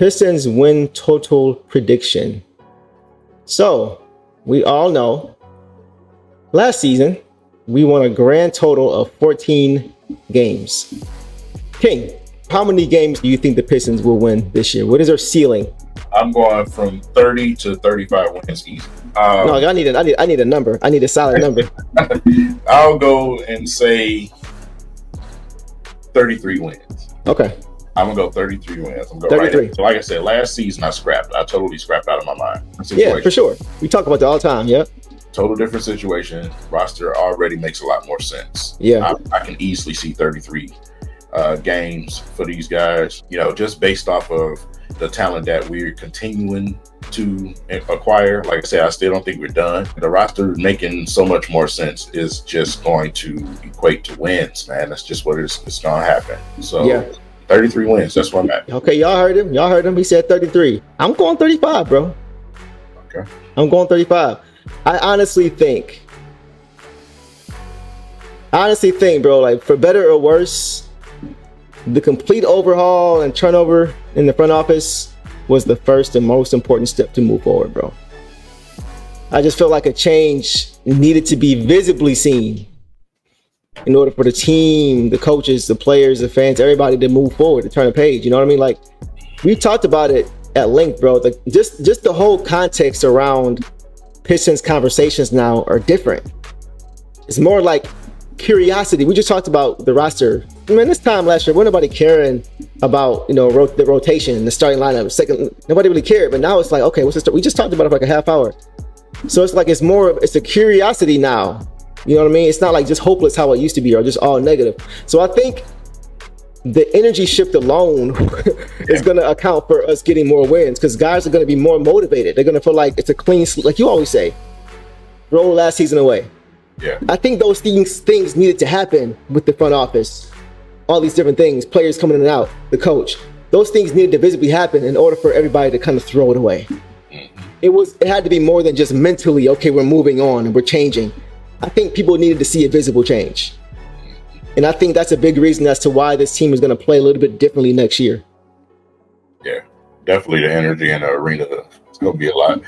Pistons win total prediction. So, we all know, last season, we won a grand total of 14 games. King, how many games do you think the Pistons will win this year? What is their ceiling? I'm going from 30 to 35 wins easy. No, I need a number. I need a solid number. I'll go and say 33 wins. Okay. I'm gonna go 33 wins. I'm gonna go 33. Right, so like I said, last season I scrapped. I totally scrapped out of my mind. Yeah, for sure. We talk about that all the time. Yep. Total different situation. Roster already makes a lot more sense. Yeah. I can easily see 33 games for these guys. You know, just based off of the talent that we're continuing to acquire. Like I said, I still don't think we're done. The roster making so much more sense is just going to equate to wins, man. That's just what it's gonna happen. So yeah. 33 wins. That's where I'm at. Okay, y'all heard him. Y'all heard him. He said 33. I'm going 35, bro. Okay. I'm going 35. I honestly think, bro, like for better or worse, the complete overhaul and turnover in the front office was the first and most important step to move forward, bro. I just felt like a change needed to be visibly seen in order for the team, the coaches, the players, the fans, everybody to move forward, to turn a page. You know what I mean? Like, we talked about it at length, bro. Like, just the whole context around Pistons conversations now are different. It's more like curiosity. We just talked about the roster. I mean, this time last year, wasn't nobody caring about, you know, the rotation, the starting lineup, second. Nobody really cared. But now it's like, okay, what's the story? We just talked about it for like a half hour. So it's like, it's more of, it's a curiosity now. You know what I mean? It's not like just hopeless how it used to be or just all negative. So I think the energy shift alone is going to account for us getting more wins because guys are going to be more motivated. They're going to feel like it's a clean slate, like you always say, roll last season away. Yeah. I think those things needed to happen with the front office. All these different things, players coming in and out, the coach. Those things needed to visibly happen in order for everybody to kind of throw it away. It had to be more than just mentally, okay, we're moving on and we're changing. I think people needed to see a visible change. And I think that's a big reason as to why this team is going to play a little bit differently next year. Yeah, definitely the energy in the arena is going to be a lot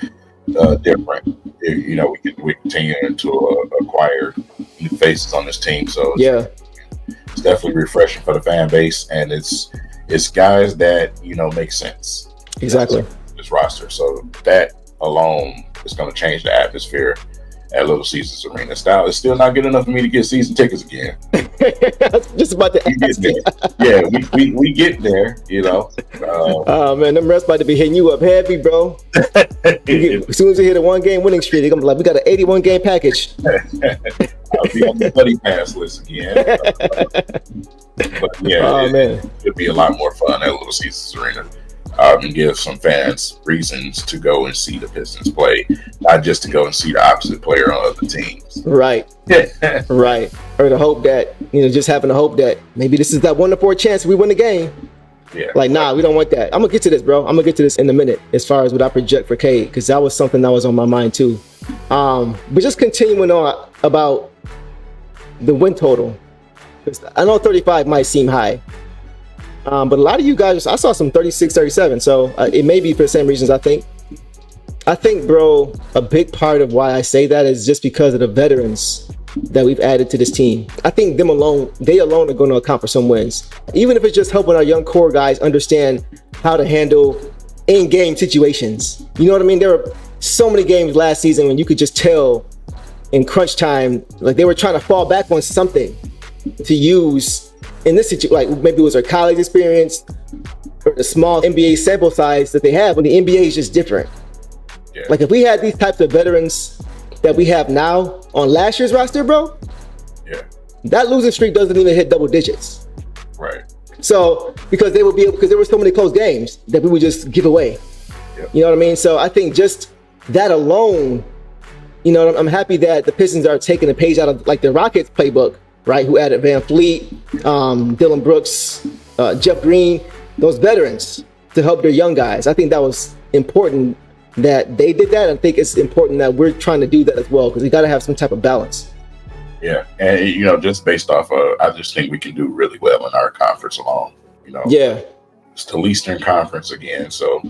different. You know, we continue to acquire new faces on this team. So it's definitely refreshing for the fan base. And it's guys that, you know, make sense. Exactly. This roster. So that alone is going to change the atmosphere at Little Caesars Arena. Style is still not good enough for me to get season tickets again. Just about to ask. Yeah, we get there, you know. Oh man, them refs about to be hitting you up heavy, bro. As soon as they hit a 1-game winning streak, they're gonna be like, we got an 81-game package. I'll be on the buddy pass list again. But yeah, oh, it'll be a lot more fun at Little Caesars Arena. And give some fans reasons to go and see the Pistons play, not just to go and see the opposite player on other teams. Right. Right. Or to hope that, you know, just having to hope that maybe this is that 1-4 chance we win the game. Yeah. Like, nah, we don't want that. I'm going to get to this, bro. I'm going to get to this in a minute as far as what I project for Cade, because that was something that was on my mind too. But just continuing on about the win total. I know 35 might seem high. But a lot of you guys, I saw some 36, 37. So it may be for the same reasons, I think. I think, bro, a big part of why I say that is just because of the veterans that we've added to this team. I think they alone are going to account for some wins. Even if it's just helping our young core guys understand how to handle in-game situations. You know what I mean? There were so many games last season when you could just tell in crunch time, like they were trying to fall back on something to use in this situation, like maybe it was their college experience or the small NBA sample size that they have when the NBA is just different. Yeah. Like if we had these types of veterans that we have now on last year's roster, bro, yeah, that losing streak doesn't even hit double digits. Right. So because they would be able, because there were so many close games that we would just give away. Yeah. You know what I mean? So I think just that alone, you know, I'm happy that the Pistons are taking a page out of like the Rockets playbook, right, who added Van Fleet, Dylan Brooks, Jeff Green, those veterans to help their young guys. I think that was important that they did that. I think it's important that we're trying to do that as well because we got to have some type of balance. Yeah, and you know, just based off of, I just think we can do really well in our conference alone. You know, yeah, still Eastern Conference again, so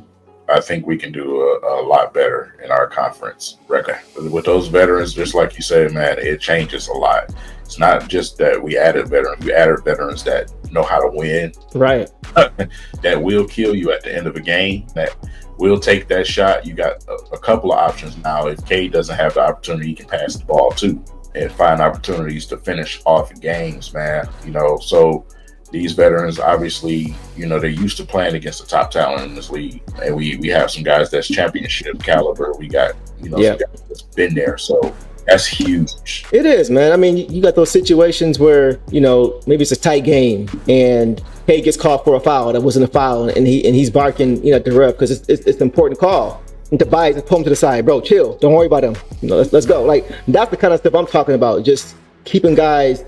I think we can do a lot better in our conference record. With those veterans, just like you said, man, it changes a lot. It's not just that we added veterans. We added veterans that know how to win. Right. That will kill you at the end of a game. That will take that shot. You got a couple of options now. If Cade doesn't have the opportunity, he can pass the ball too and find opportunities to finish off games, man. You know, so these veterans, obviously, you know, they're used to playing against the top talent in this league. And we have some guys that's championship caliber. We got, you know, some guys that's been there. So that's huge. It is, man. I mean, you got those situations where, you know, maybe it's a tight game and Cade gets called for a foul that wasn't a foul, and he's barking, you know, at the ref because it's an important call. And Tobias is pulling to the side, bro, chill. Don't worry about him. You know, let's go. Like, that's the kind of stuff I'm talking about. Just keeping guys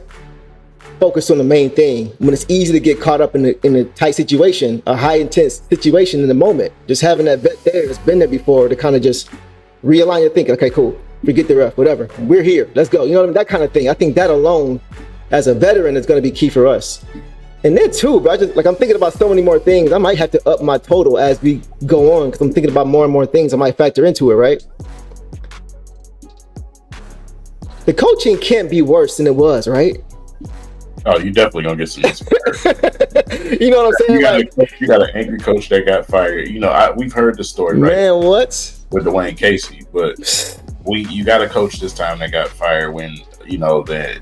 focus on the main thing when it's easy to get caught up in a tight situation, a high intense situation in the moment. Just having that vet there that's been there before to kind of just realign your thinking. Okay, cool, forget the ref, whatever, we're here, let's go. You know what I mean? That kind of thing. I think that alone as a veteran is going to be key for us. And then too, bro, I'm thinking about so many more things. I might have to up my total as we go on because I'm thinking about more and more things I might factor into it, right? The coaching can't be worse than it was, right? Oh, you definitely gonna get some inspiration. You know what I'm saying? You got an angry coach that got fired. You know, we've heard the story, right? Man, what? With Dwayne Casey, but you got a coach this time that got fired when, you know, the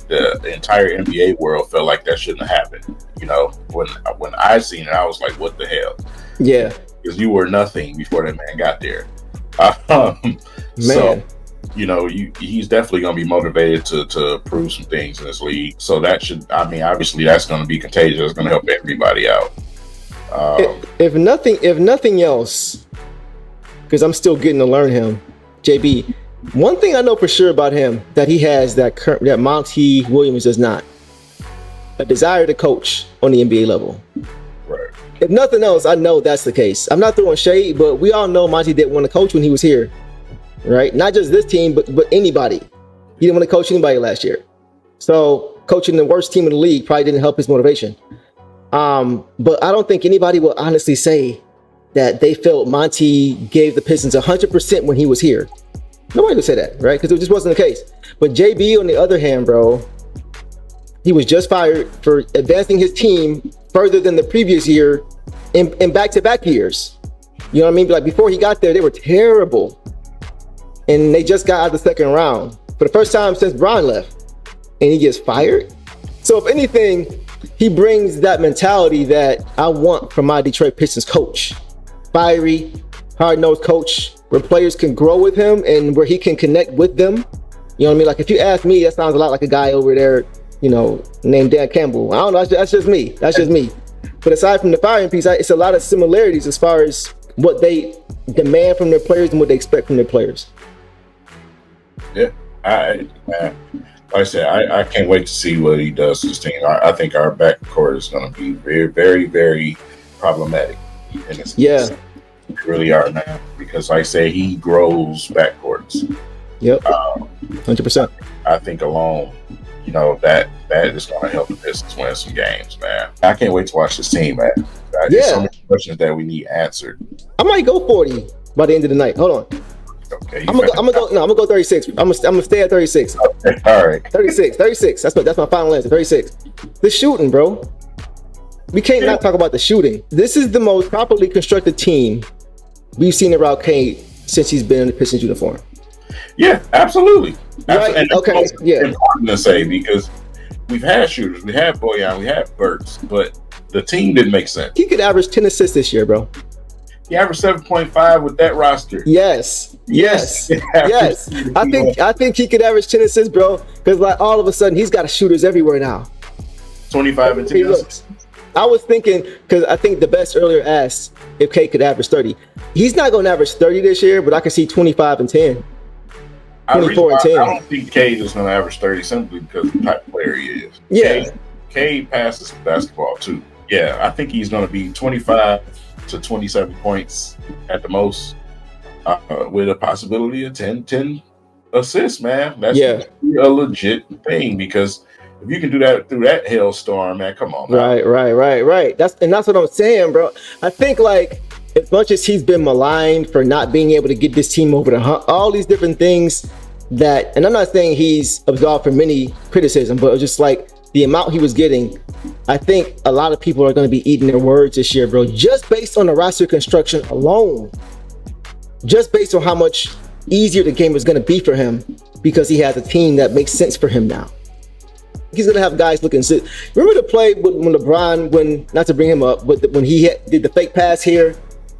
entire NBA world felt like that shouldn't have happened. You know, when I seen it, I was like, what the hell? Yeah, because you were nothing before that man got there. Man. So, you know, he's definitely going to be motivated to prove some things in this league. So that should, I mean, obviously that's going to be contagious. It's going to help everybody out. If nothing else, because I'm still getting to learn him, JB, one thing I know for sure about him that he has that Monty Williams does not: a desire to coach on the NBA level. Right. If nothing else, I know that's the case. I'm not throwing shade, but we all know Monty didn't want to coach when he was here. Right? Not just this team, but anybody. He didn't want to coach anybody last year. So coaching the worst team in the league probably didn't help his motivation. But I don't think anybody will honestly say that they felt Monty gave the Pistons 100% when he was here. Nobody would say that, right? Because it just wasn't the case. But JB, on the other hand, bro, he was just fired for advancing his team further than the previous year in back-to-back years. You know what I mean? Like, before he got there, they were terrible. And they just got out of the second round for the first time since Bron left, and he gets fired. So if anything, he brings that mentality that I want from my Detroit Pistons coach. Fiery, hard-nosed coach where players can grow with him and where he can connect with them. You know what I mean? Like, if you ask me, that sounds a lot like a guy over there, you know, named Dan Campbell. I don't know. That's just me. That's just me. But aside from the firing piece, it's a lot of similarities as far as what they demand from their players and what they expect from their players. Yeah, like I said, I can't wait to see what he does to this team. I think our backcourt is going to be very, very, very problematic. In this case. We really are now because, like I said, he grows backcourts. Yep, 100%. I think alone, you know, that is going to help the Pistons win some games, man. I can't wait to watch this team, man. There's so many questions that we need answered. I might go 40 by the end of the night. Hold on. Okay, I'm gonna go 36. I'm gonna stay at 36. Okay, all right. 36. That's my final answer. 36. The shooting, bro. We can't not talk about the shooting. This is the most properly constructed team we've seen around Cade since he's been in the Pistons uniform. Yeah, absolutely. Right? And okay. Yeah. Important to say because we've had shooters. We had Boyan. We had Burks, but the team didn't make sense. He could average 10 assists this year, bro. He averaged 7.5 with that roster. Yes. I think he could average 10 assists, bro. Because like all of a sudden he's got shooters everywhere now. 25 and 10 assists. I was thinking, because I think the best earlier asked if Cade could average 30. He's not going to average 30 this year, but I can see 25 and 10. 24 and 10. I don't think Cade is going to average 30 simply because of the type of player he is. Yeah. Cade passes the basketball too. Yeah, I think he's going to be 25 to 27 points at the most, with a possibility of 10 assists, man. That's a legit thing because If you can do that through that hailstorm, man, come on, man. Right. That's what I'm saying, bro. I think, like, as much as he's been maligned for not being able to get this team over the hump, all these different things that, and I'm not saying he's absolved from many criticism, but it was just like the amount he was getting. I think a lot of people are going to be eating their words this year, bro, just based on the roster construction alone, just based on how much easier the game is going to be for him because he has a team that makes sense for him now. He's going to have guys looking sick. Remember the play when LeBron, when, not to bring him up, but when he did the fake pass here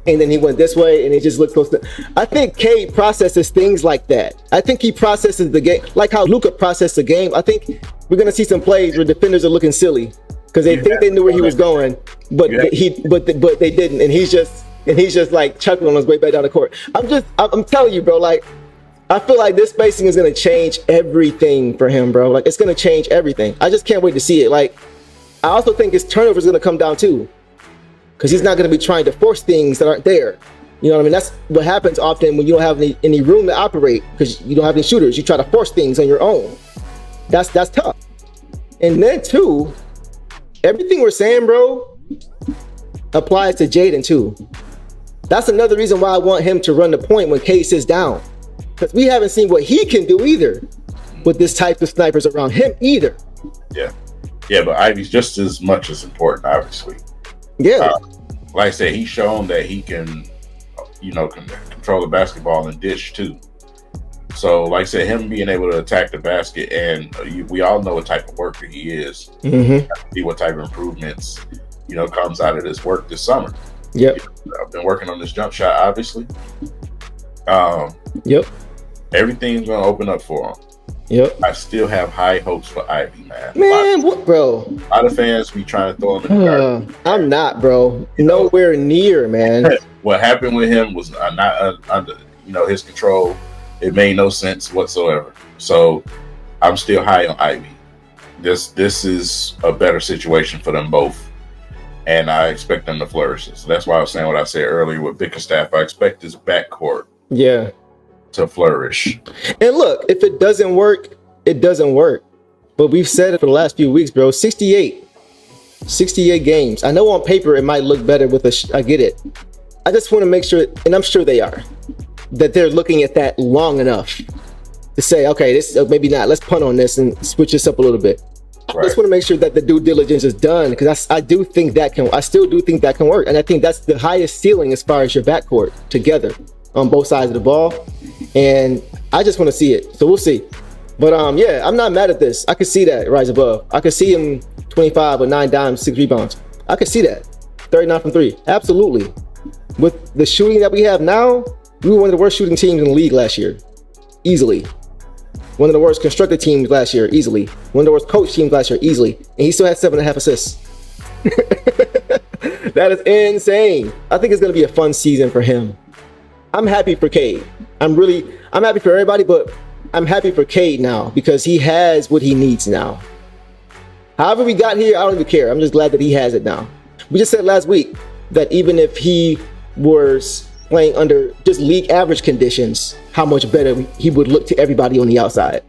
and then he went this way and it just looked close to, I think Cade processes things like that. I think he processes the game, like how Luka processed the game. I think we're going to see some plays where defenders are looking silly because they think they knew where he was going, but they didn't. And he's just like chuckling on his way back down the court. I'm telling you, bro, like, I feel like this spacing is going to change everything for him, bro. Like, it's going to change everything. I just can't wait to see it. Like, I also think his turnover is going to come down too, because he's not going to be trying to force things that aren't there. You know what I mean? That's what happens often when you don't have any room to operate because you don't have any shooters. You try to force things on your own. That's tough. And then too, everything we're saying, bro, applies to Jaden too. That's another reason why I want him to run the point when Cade sits down, because we haven't seen what he can do either with this type of snipers around him either. Yeah, but Ivy's just as much as important, obviously. Yeah. Like I said, he's shown that he can, you know, control the basketball and dish too. So, like I said, him being able to attack the basket, and we all know what type of worker he is. See what type of improvements, you know, comes out of this work this summer. Yep. You know, I've been working on this jump shot, obviously. Yep. Everything's gonna open up for him. Yep. I still have high hopes for Ivy, man. Man, what, bro? A lot of fans be trying to throw him in the garbage. I'm not, bro. Nowhere near, man. What happened with him was not under, you know, his control. It made no sense whatsoever. So I'm still high on Ivy. This is a better situation for them both, and I expect them to flourish. So that's why I was saying what I said earlier with Bickerstaff. I expect this backcourt to flourish. And look, if it doesn't work, it doesn't work. But we've said it for the last few weeks, bro. 68 games. I know on paper it might look better with I get it. I just want to make sure, and I'm sure they are, that they're looking at that long enough to say, okay, this maybe not. Let's punt on this and switch this up a little bit. Right. I just want to make sure that the due diligence is done, because I do think that can. I still do think that can work, and I think that's the highest ceiling as far as your backcourt together on both sides of the ball. And I just want to see it, so we'll see. But yeah, I'm not mad at this. I could see that rise above. I could see him 25 with 9 dimes, 6 rebounds. I could see that 39 from 3. Absolutely. With the shooting that we have now. We were one of the worst shooting teams in the league last year, easily. One of the worst constructed teams last year, easily. One of the worst coach teams last year, easily. And he still had 7.5 assists. That is insane. I think it's going to be a fun season for him. I'm happy for Cade. I'm happy for everybody, but I'm happy for Cade now because he has what he needs now. However we got here, I don't even care. I'm just glad that he has it now. We just said last week that even if he was playing under just league average conditions, how much better he would look to everybody on the outside.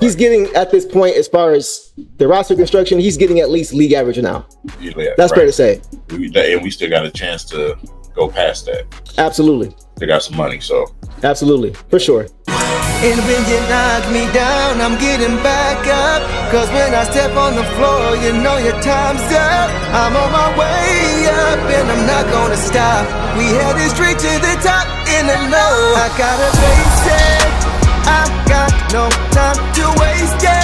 He's getting, at this point, as far as the roster construction, he's getting at least league average now. Yeah, that's fair to say. And we still got a chance to go past that. Absolutely. They got some money, so. Absolutely, for sure. And when you knock me down, I'm getting back up. Cause when I step on the floor, you know your time's up. I'm on my way up and I'm not gonna stop. We headed straight to the top in the low. I gotta face it. I got no time to waste it.